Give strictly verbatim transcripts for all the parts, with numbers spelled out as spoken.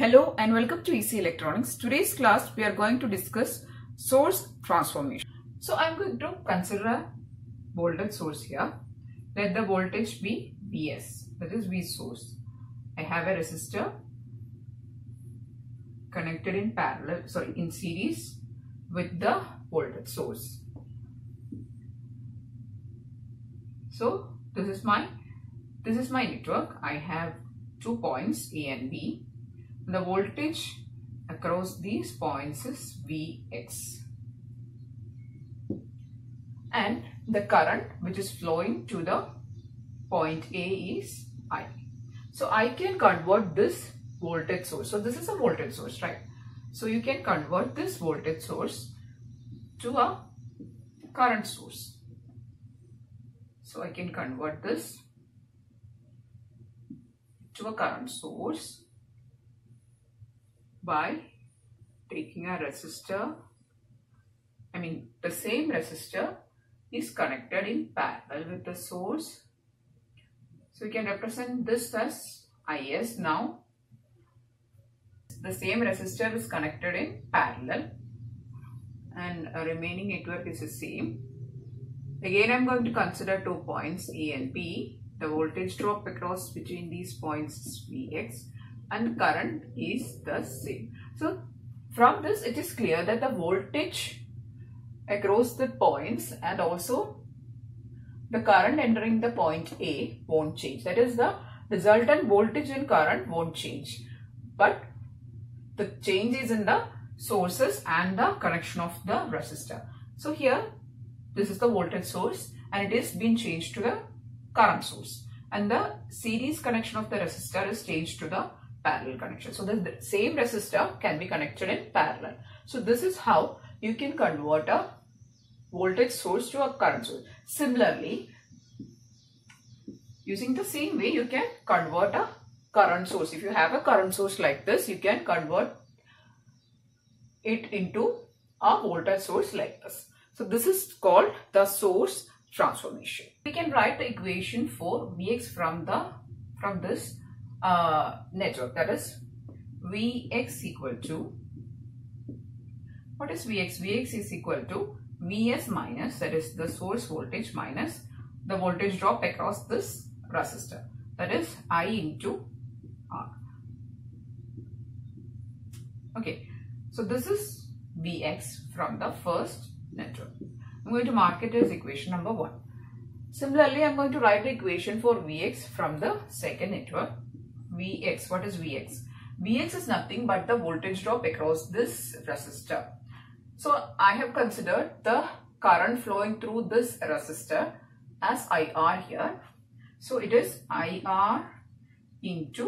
Hello and welcome to Easy Electronics. Today's class we are going to discuss source transformation. So I am going to consider a voltage source here. Let the voltage be Vs, that is V source. I have a resistor connected in parallel, sorry in series with the voltage source. So this is my this is my network. I have two points A and B. The voltage across these points is Vx, and the current which is flowing to the point A is I. So I can convert this voltage source. So this is a voltage source, right? So you can convert this voltage source to a current source. So I can convert this to a current source by taking a resistor. I mean the same resistor is connected in parallel with the source. So we can represent this as Is now. The same resistor is connected in parallel and a remaining network is the same. Again I am going to consider two points A and B. The voltage drop across between these points is Vx. And current is the same. So from this it is clear that the voltage across the points and also the current entering the point A won't change. That is, the resultant voltage and current won't change, but the change is in the sources and the connection of the resistor. So here this is the voltage source and it is being changed to the current source, and the series connection of the resistor is changed to the parallel connection. So the same resistor can be connected in parallel. So this is how you can convert a voltage source to a current source. Similarly, using the same way you can convert a current source. If you have a current source like this, you can convert it into a voltage source like this. So this is called the source transformation. We can write the equation for Vx from the from this Uh, network, that is Vx equal to, what is Vx? Vx is equal to Vs minus, that is the source voltage, minus the voltage drop across this resistor, that is I into R. Okay, so this is Vx from the first network. I'm going to mark it as equation number one. Similarly, I'm going to write the equation for Vx from the second network. Vx, what is Vx? Vx is nothing but the voltage drop across this resistor. So I have considered the current flowing through this resistor as I R here. So it is I R into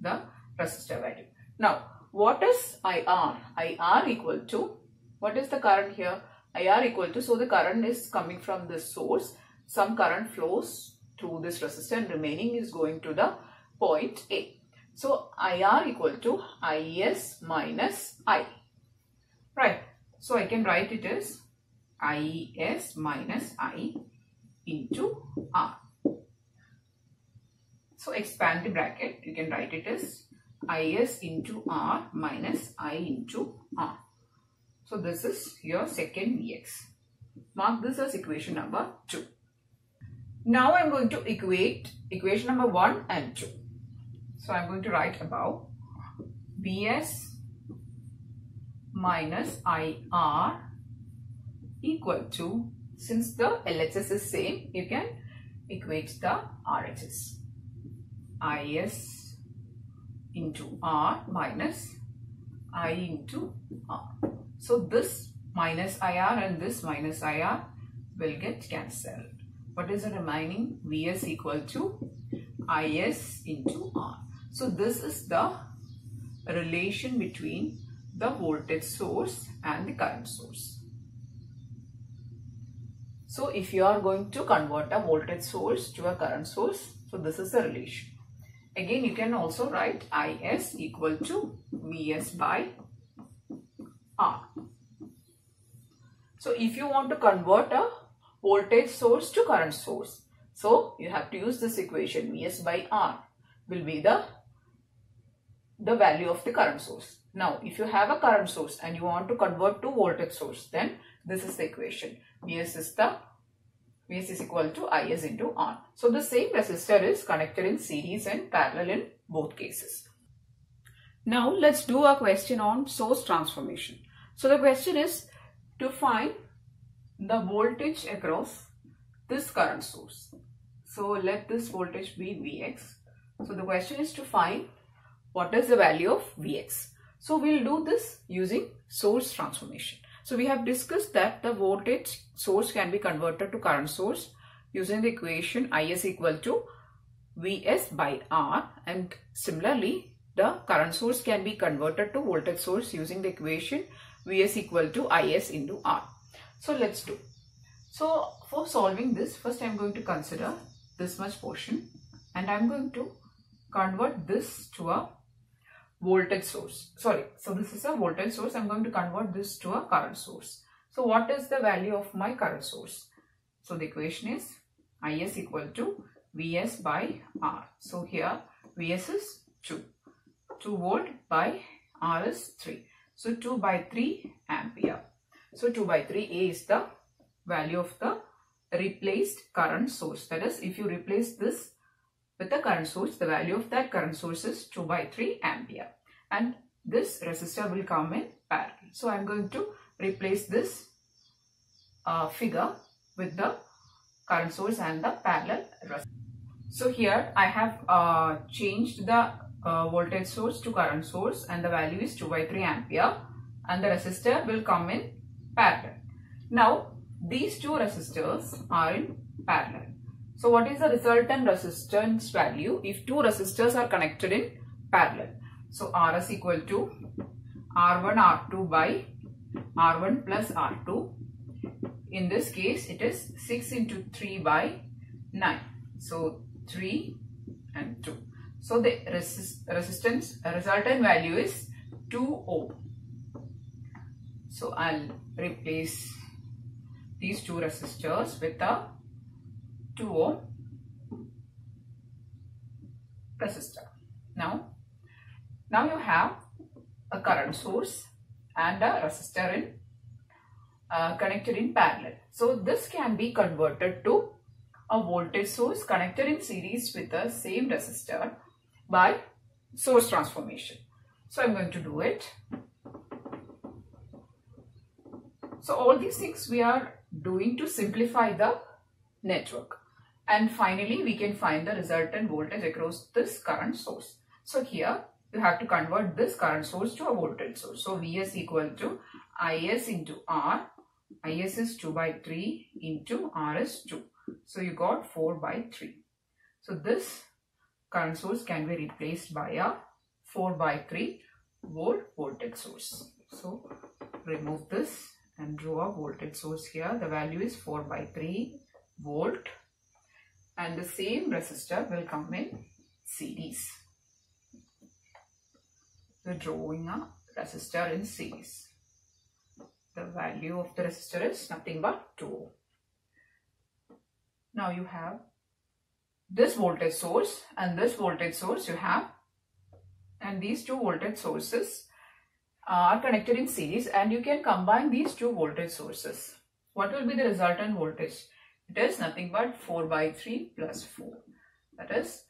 the resistor value. Now what is I R? I R equal to, what is the current here? I R equal to, so the current is coming from this source. Some current flows through this resistor and remaining is going to the point A. So I R equal to Is minus I, right? So I can write it as Is minus I into R. So expand the bracket, you can write it as Is into R minus I into R. So this is your second Vx. Mark this as equation number two. Now I am going to equate equation number one and two. So I am going to write above Vs minus I R equal to, since the L H S is same, you can equate the R H S. Is into R minus I into R. So this minus I R and this minus I R will get cancelled. What is the remaining? Vs equal to Is into R. So this is the relation between the voltage source and the current source. So if you are going to convert a voltage source to a current source, so this is the relation. Again you can also write Is equal to Vs by R. So if you want to convert a voltage source to current source, so you have to use this equation. Vs by R will be the the value of the current source. Now, if you have a current source and you want to convert to voltage source, then this is the equation. Vs is the Vs is equal to Is into R. So the same resistor is connected in series and parallel in both cases. Now let's do a question on source transformation. So the question is to find the voltage across this current source. So let this voltage be Vx. So the question is to find what is the value of Vx. So we'll do this using source transformation. So we have discussed that the voltage source can be converted to current source using the equation I is equal to Vs by R, and similarly the current source can be converted to voltage source using the equation Vs equal to Is into R. So let's do. So for solving this, first I'm going to consider this much portion and I'm going to convert this to a voltage source. Sorry, so this is a voltage source. I'm going to convert this to a current source. So what is the value of my current source? So the equation is Is equal to Vs by R. So here Vs is two. two volt by R is three. So two by three ampere. So two by three A is the value of the replaced current source. That is, if you replace this with the current source, the value of that current source is two by three ampere, and this resistor will come in parallel. So I am going to replace this uh, figure with the current source and the parallel resistor. So here I have uh, changed the uh, voltage source to current source and the value is two by three ampere, and the resistor will come in parallel. Now these two resistors are in parallel. So what is the resultant resistance value if two resistors are connected in parallel? So R is equal to R one R two by R one plus R two. In this case it is six into three by nine. So three and two. So the resist resistance resultant value is two ohm. So I'll replace these two resistors with a two ohm resistor. Now, now you have a current source and a resistor in uh, connected in parallel. So this can be converted to a voltage source connected in series with the same resistor by source transformation. So I'm going to do it. So all these things we are doing to simplify the network, and finally we can find the resultant voltage across this current source. So here you have to convert this current source to a voltage source. So Vs equal to Is into R. Is is two by three into R is two. So you got four by three. So this current source can be replaced by a four by three volt voltage source. So remove this and draw a voltage source here. The value is four by three volt, and the same resistor will come in series. So drawing a resistor in series. The value of the resistor is nothing but two ohm. Now you have this voltage source and this voltage source you have, and these two voltage sources are connected in series, and you can combine these two voltage sources. What will be the resultant voltage? It is nothing but four by three plus four. That is,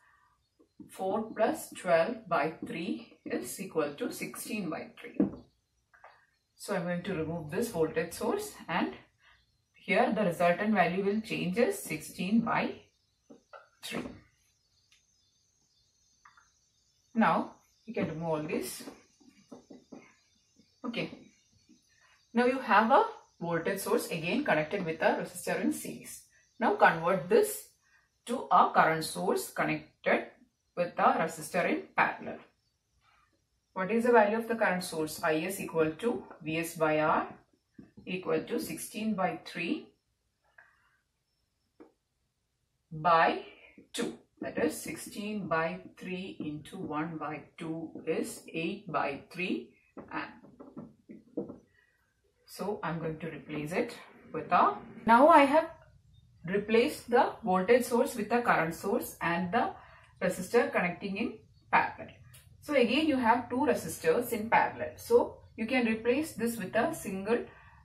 four plus twelve by three is equal to sixteen by three. So I am going to remove this voltage source, and here the resultant value will change as sixteen by three. Now you can remove all this. Okay. Now you have a voltage source again connected with a resistor in series. Now convert this to a current source connected with a resistor in parallel. What is the value of the current source? I is equal to Vs by R equal to sixteen by three by two. That is sixteen by three into one by two is eight by three amp. So I'm going to replace it with a. Now I have replaced the voltage source with the current source and the resistor connecting in parallel. So again you have two resistors in parallel. So you can replace this with a single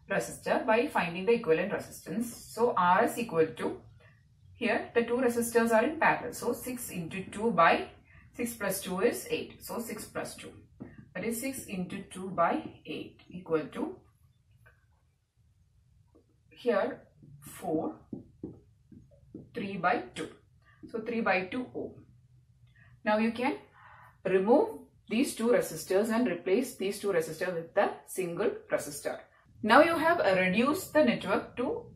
resistor by finding the equivalent resistance. So Rs equal to, here the two resistors are in parallel. So six into two by six plus two is eight. So six plus two. That is six into two by eight equal to, here four, three by two. So three by two ohm. Now you can remove these two resistors and replace these two resistors with the single resistor. Now you have reduced the network to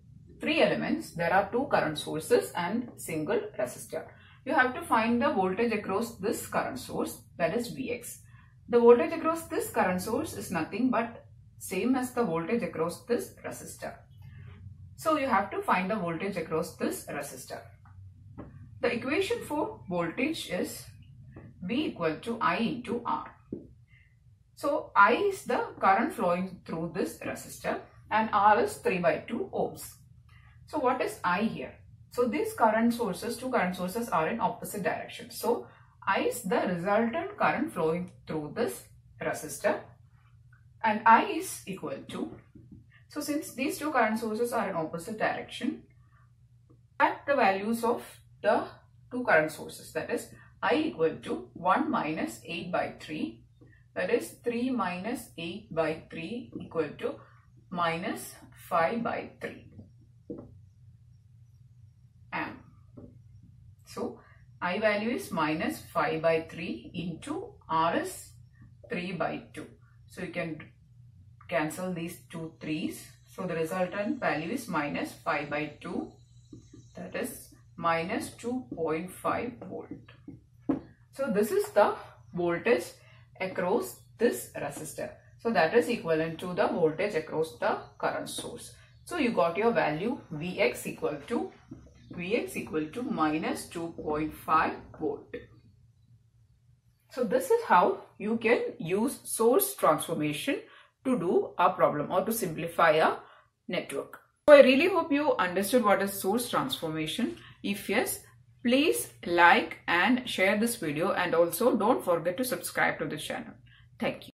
three elements. There are two current sources and single resistor. You have to find the voltage across this current source, that is V X. The voltage across this current source is nothing but same as the voltage across this resistor. So you have to find the voltage across this resistor. The equation for voltage is V equal to I into R. So I is the current flowing through this resistor and R is three by two ohms. So what is I here? So these current sources, two current sources are in opposite direction. So I is the resultant current flowing through this resistor and I is equal to, so since these two current sources are in opposite direction, at the values of the two current sources, that is I equal to one minus eight by three, that is three minus eight by three equal to minus five by three amp. So I value is minus five by three into R is three by two. So you can cancel these two threes. So the resultant value is minus five by two, that is minus two point five volt. So this is the voltage across this resistor. So that is equivalent to the voltage across the current source. So you got your value Vx equal to Vx equal to minus two point five volt. So this is how you can use source transformation to do a problem or to simplify a network. So I really hope you understood what is source transformation. If yes, please like and share this video, and also don't forget to subscribe to this channel. Thank you.